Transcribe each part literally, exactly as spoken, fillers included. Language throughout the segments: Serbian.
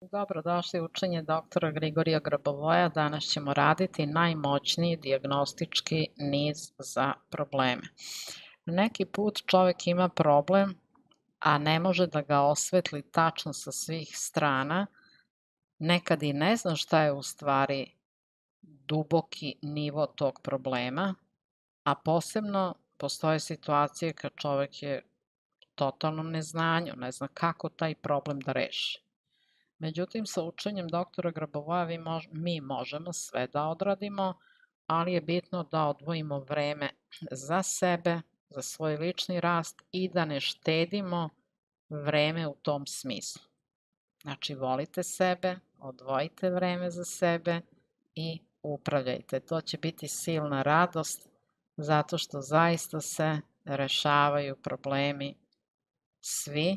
Dobrodošli učenje doktora Grigorija Grabovoja. Danas ćemo raditi najmoćniji dijagnostički niz za probleme. Neki put čovjek ima problem, a ne može da ga osvetli tačno sa svih strana. Nekad i ne zna šta je u stvari duboki nivo tog problema, a posebno postoje situacije kad čovjek je u totalnom neznanju, ne zna kako taj problem da reši. Međutim, sa učenjem doktora Grabovoja mi možemo sve da odradimo, ali je bitno da odvojimo vreme za sebe, za svoj lični rast i da ne štedimo vreme u tom smislu. Znači, volite sebe, odvojite vreme za sebe i upravljajte. To će biti silna radost, zato što zaista se rešavaju problemi svi.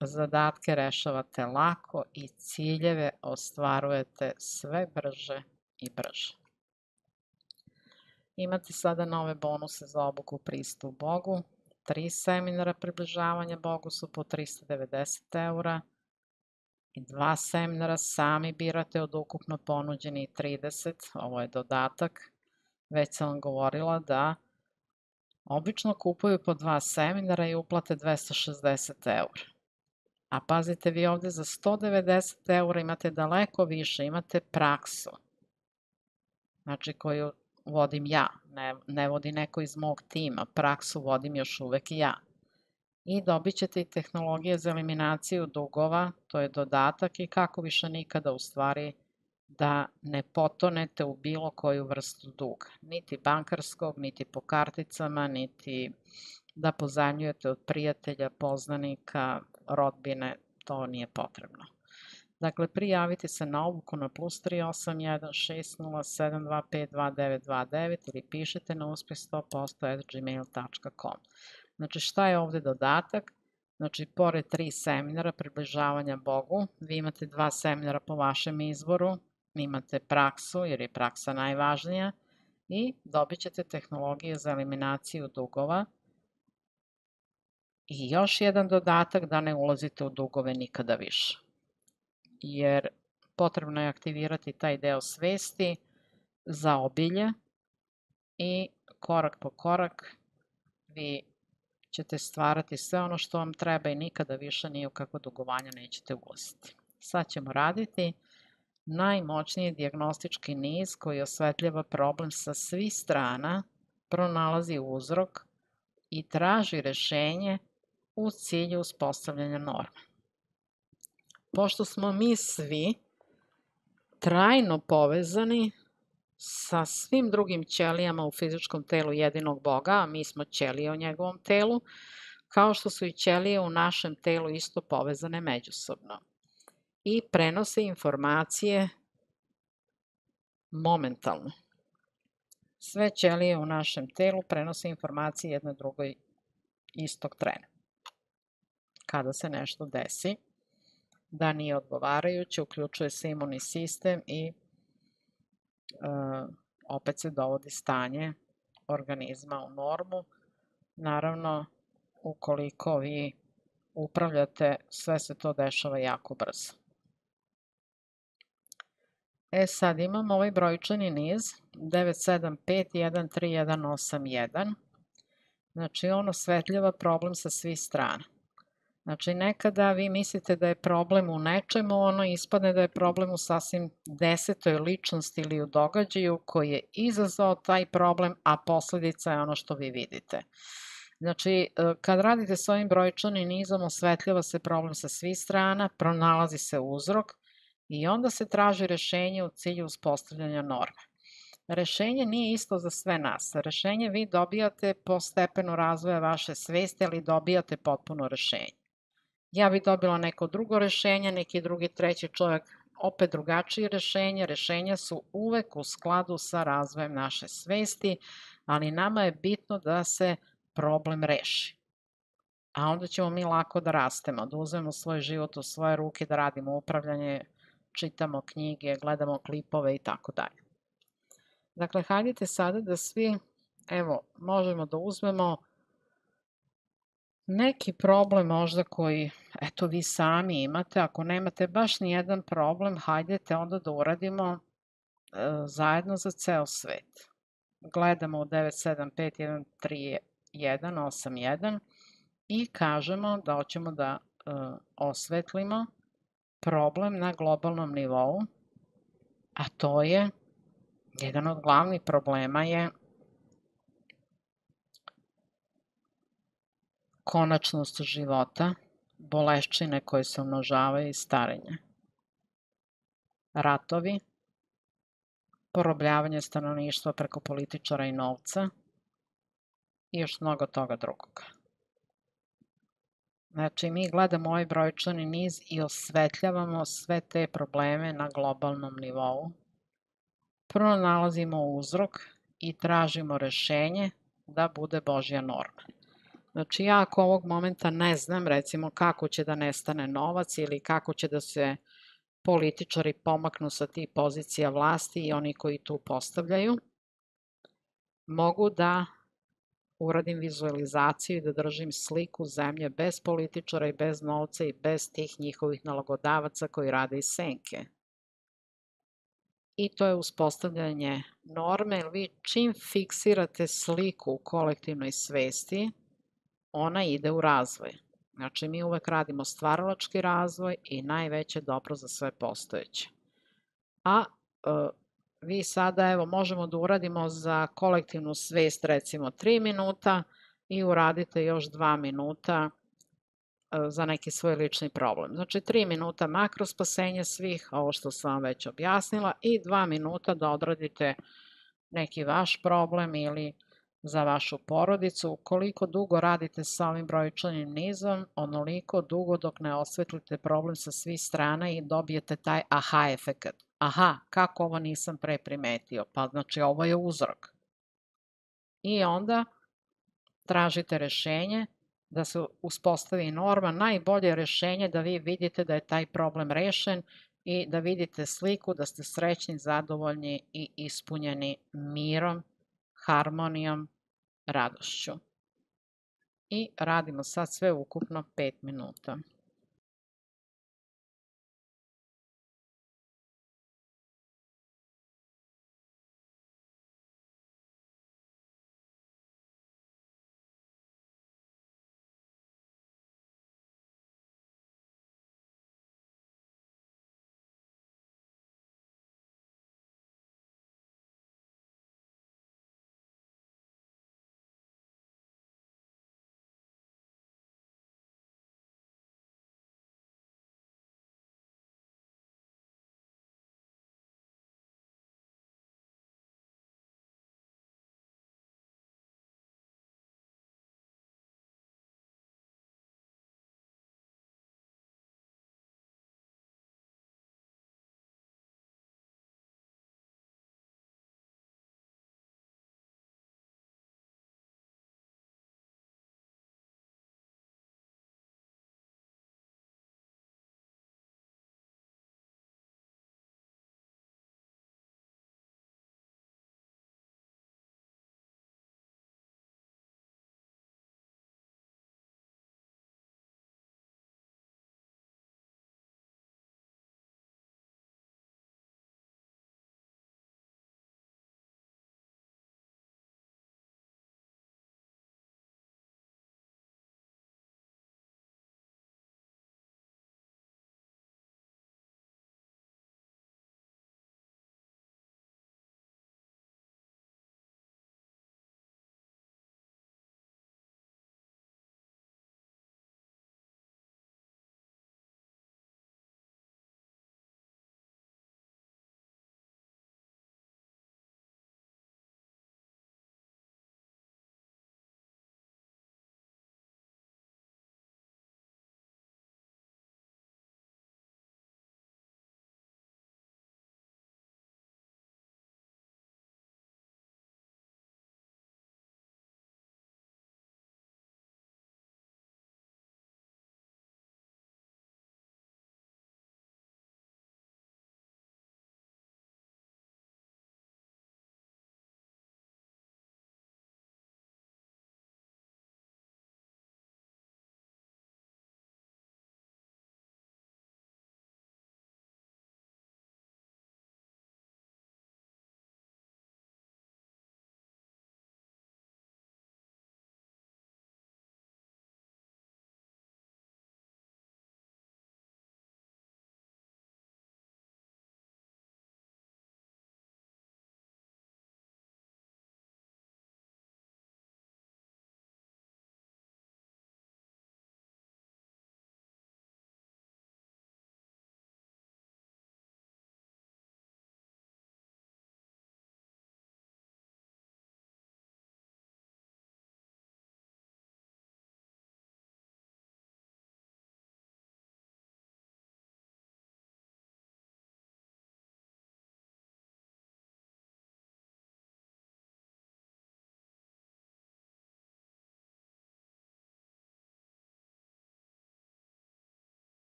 Zadatke rešavate lako i ciljeve ostvarujete sve brže i brže. Imate sada nove bonuse za obuku Pristup Bogu. Tri seminara približavanja Bogu su po tristo devedeset eura. I dva seminara sami birate od ukupno ponuđenih trideset. Ovo je dodatak. Već sam vam govorila da obično kupuju po dva seminara i uplate dvesta šezdeset eura. A pazite, vi ovdje za sto devedeset eura imate daleko više, imate praksu, znači koju vodim ja, ne, ne vodi neko iz mog tima, praksu vodim još uvek ja. I dobit ćete i tehnologije za eliminaciju dugova, to je dodatak i kako više nikada u stvari da ne potonete u bilo koju vrstu duga, niti bankarskog, niti po karticama, niti da pozajmljujete od prijatelja, poznanika, rodbine, to nije potrebno. Dakle, prijavite se na obuku na plus tri osam jedan šest nula sedam dva pet dva devet dva devet ili pišite na uspeh sto posto at gmail tačka com. Znači, šta je ovdje dodatak? Znači, pored tri seminara približavanja Bogu, vi imate dva seminara po vašem izboru, imate praksu jer je praksa najvažnija i dobit ćete tehnologije za eliminaciju dugova. I još jedan dodatak, da ne ulazite u dugove nikada više. Jer potrebno je aktivirati taj deo svesti za obilje i korak po korak vi ćete stvarati sve ono što vam treba i nikada više ni u kakvo dugovanje nećete ulaziti. Sad ćemo raditi najmoćniji dijagnostički niz koji osvetljava problem sa svih strana, pronalazi uzrok i traži rešenje u cilju uspostavljanja norme. Pošto smo mi svi trajno povezani sa svim drugim ćelijama u fizičkom telu jedinog Boga, a mi smo ćelije u njegovom telu, kao što su i ćelije u našem telu isto povezane međusobno. I prenose informacije momentalno. Sve ćelije u našem telu prenose informacije jedne drugoj istog trena. Kada se nešto desi da nije odgovarajuće, uključuje se imunni sistem i e, opet se dovodi stanje organizma u normu. Naravno, ukoliko vi upravljate, sve se to dešava jako brzo. E sad imamo ovaj brojčani niz devet sedam pet jedan tri jedan osam jedan. Znači on osvetljava problem sa svih strana. Znači, nekada vi mislite da je problem u nečemu, ono ispadne da je problem u sasvim desetoj ličnosti ili u događaju koji je izazvao taj problem, a posljedica je ono što vi vidite. Znači, kad radite s ovim brojčanim nizom, osvetljava se problem sa svih strana, pronalazi se uzrok i onda se traži rješenje u cilju uspostavljanja norme. Rešenje nije isto za sve nas. Rešenje vi dobijate po stepenu razvoja vaše svesti, ali dobijate potpuno rešenje. Ja bi dobila neko drugo rešenje, neki drugi, treći čovjek opet drugačije rešenje. Rešenja su uvek u skladu sa razvojem naše svesti, ali nama je bitno da se problem reši. A onda ćemo mi lako da rastemo, da uzmemo svoj život u svoje ruke, da radimo upravljanje, čitamo knjige, gledamo klipove i tako dalje. Dakle, hajdete sada da svi, evo, možemo da uzmemo Neki problem možda koji, eto, vi sami imate. Ako nemate baš nijedan problem, hajdete onda da uradimo zajedno za ceo svet. Gledamo u devet sedam pet jedan tri jedan osam jedan i kažemo da hoćemo da osvetlimo problem na globalnom nivou, a to je, jedan od glavnih problema je konačnost života, bolešćine koje se umnožavaju i starenje, ratovi, porobljavanje stanovništva preko političara i novca i još mnogo toga drugog. Znači, mi gledamo ovaj brojčani niz i osvetljavamo sve te probleme na globalnom nivou. Prvo nalazimo uzrok i tražimo rešenje da bude Božja norma. Znači, ja ako ovog momenta ne znam, recimo, kako će da nestane novac ili kako će da se političari pomaknu sa tih pozicija vlasti i oni koji tu postavljaju, mogu da uradim vizualizaciju i da držim sliku zemlje bez političara i bez novca i bez tih njihovih nalogodavaca koji rade iz senke. I to je uspostavljanje norme, jer vi čim fiksirate sliku u kolektivnoj svesti, ona ide u razvoj. Znači, mi uvek radimo stvaralački razvoj i najveće dobro za sve postojeće. A vi sada, evo, možemo da uradimo za kolektivnu svest, recimo, tri minuta i uradite još dva minuta za neki svoj lični problem. Znači, tri minuta makro spasenje svih, ovo što sam vam već objasnila, i dva minuta da odradite neki vaš problem ili za vašu porodicu. Koliko dugo radite sa ovim brojčanim nizom, onoliko dugo dok ne osvetlite problem sa svih strana i dobijete taj aha efekat. Aha, kako ovo nisam pre primetio? Pa znači, ovo je uzrok. I onda tražite rešenje da se uspostavi norma. Najbolje rešenje da vi vidite da je taj problem rešen i da vidite sliku, da ste srećni, zadovoljni i ispunjeni mirom, harmonijom, radošću. I radimo sad sve ukupno pet minuta.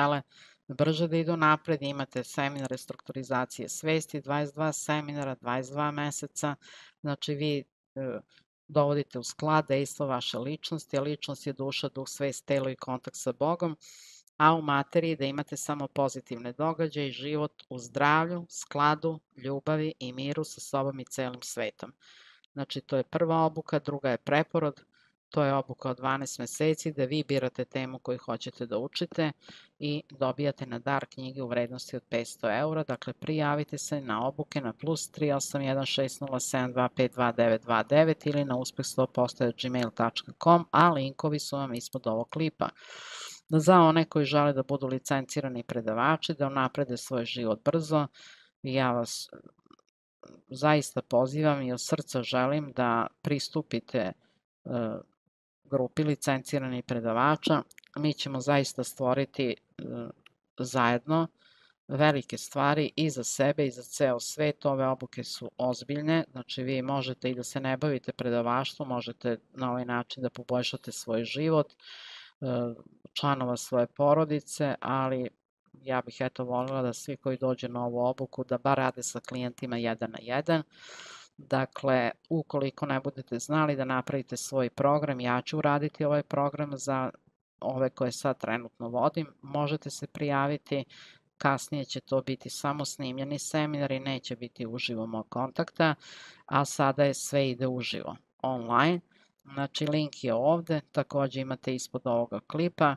žele brže da idu napred, imate seminar restrukturizacije svesti, dvadeset dva seminara, dvadeset dva meseca, znači vi dovodite u sklad dejstvo vaše ličnosti, a ličnost je duša, duh, svest, telo i kontakt sa Bogom, a u materiji da imate samo pozitivne događaje i život u zdravlju, skladu, ljubavi i miru sa sobom i celim svetom. Znači, to je prva obuka, druga je preporod, to je obuka od dvanaest meseci da vi birate temu koju hoćete da učite i dobijate na dar knjige u vrednosti od petsto eura. Dakle, prijavite se na obuke na plus tri osam jedan šest nula sedam dva pet dva devet dva devet ili na uspeh sto posto at gmail tačka com, a linkovi su vam ispod ovog klipa. Za one koji žele da budu licencirani predavači, da unaprede svoj život brzo, ja vas zaista pozivam i od srca želim da pristupite grupi licencirani predavača. Mi ćemo zaista stvoriti zajedno velike stvari i za sebe i za ceo svet. Ove obuke su ozbiljne, znači vi možete i da se ne bavite predavaštvom, možete na ovaj način da poboljšate svoj život, članova svoje porodice, ali ja bih eto volila da svi koji dođe na ovu obuku da bar rade sa klijentima jedan na jedan. Dakle, ukoliko ne budete znali da napravite svoj program, ja ću uraditi ovaj program za ove koje sad trenutno vodim, možete se prijaviti, kasnije će to biti samo snimljeni seminari, neće biti uživo mog kontakta, a sada je sve ide uživo, online. Znači, link je ovde, takođe imate ispod ovoga klipa.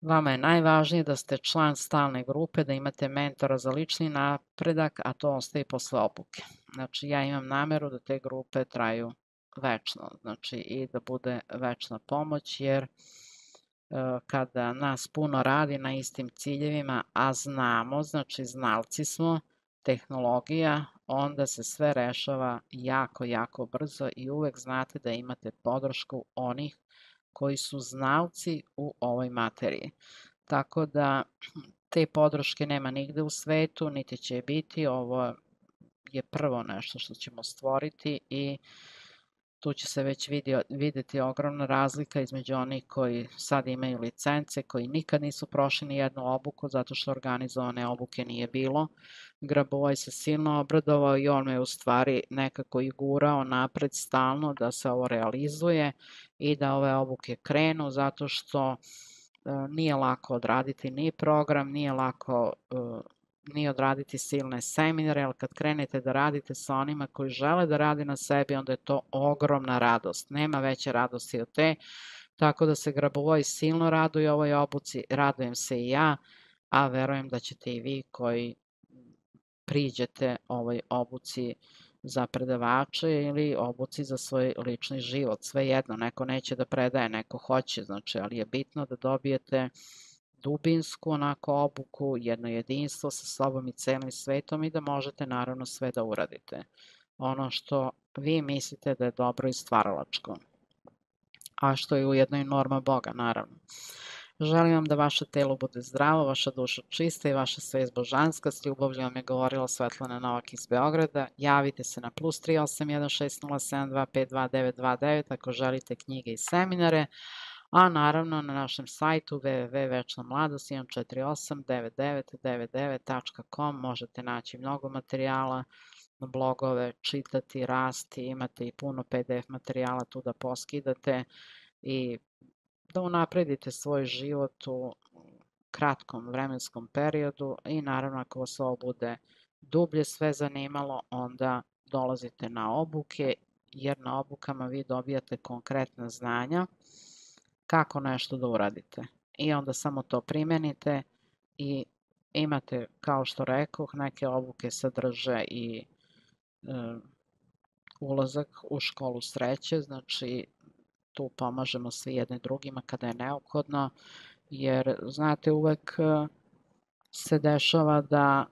Vama je najvažnije da ste član stalne grupe, da imate mentora za lični napredak, a to ostaje posle obuke. Znači, ja imam nameru da te grupe traju večno, znači i da bude večna pomoć, jer kada nas puno radi na istim ciljevima, a znamo, znači znalci smo, tehnologija, onda se sve rešava jako, jako brzo i uvek znate da imate podršku onih koji su znalci u ovoj materiji. Tako da te podrške nema nigde u svetu, niti će biti. Ovo je prvo nešto što ćemo stvoriti i tu će se već videti ogromna razlika između onih koji sad imaju licence, koji nikad nisu prošli ni jednu obuku zato što organizovane obuke nije bilo. Grabovoj se silno obradovao i on me u stvari nekako i gurao napred stalno da se ovo realizuje i da ove obuke krenu, zato što nije lako odraditi ni program, nije lako ni odraditi silne seminare, ali kad krenete da radite sa onima koji žele da radi na sebi, onda je to ogromna radost. Nema veće radosti od te, tako da se Grabovoj silno raduje ovoj obuci, radujem se i ja, a verujem da ćete i vi koji priđete ovoj obuci za predavače ili obuci za svoj lični život. Svejedno, neko neće da predaje, neko hoće, znači, ali je bitno da dobijete dubinsku onako obuku, jedno jedinstvo sa sobom i celim svetom i da možete naravno sve da uradite. Ono što vi mislite da je dobro i stvaralačko, a što je ujedno i norma Boga, naravno. Želim vam da vaše telo bude zdravo, vaša duša čista i vaša svest božanska. S ljubavlju vam je govorila Svetlana Novak iz Beograda. Javite se na plus tri osam jedan šest nula sedam dva pet dva devet dva devet ako želite knjige i seminare, a naravno na našem sajtu w w w tačka vecna mladost jedan četiri osam devet devet devet devet tačka com možete naći mnogo materijala, blogove, čitati, rasti, imate i puno P D F materijala tu da poskidate i da unapredite svoj život u kratkom vremenskom periodu i naravno ako vas ovo bude dublje sve zanimalo, onda dolazite na obuke, jer na obukama vi dobijate konkretna znanja kako nešto da uradite i onda samo to primenite i imate, kao što rekoh, neke obuke sadrže i e, ulazak u školu sreće, znači tu pomažemo svi jedne drugima kada je neophodno, jer znate uvek se dešava da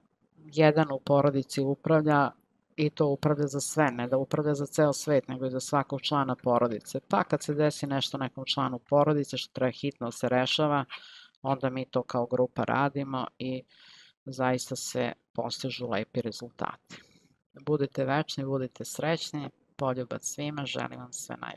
jedan u porodici upravlja i to upravlja za sve, ne da upravlja za ceo svet, nego i za svakog člana porodice. Pa kad se desi nešto nekom članu porodice što treba hitno se rešava, onda mi to kao grupa radimo i zaista se postižu lepi rezultati. Budite večni, budite srećni, poljubac svima, želim vam sve najbolje.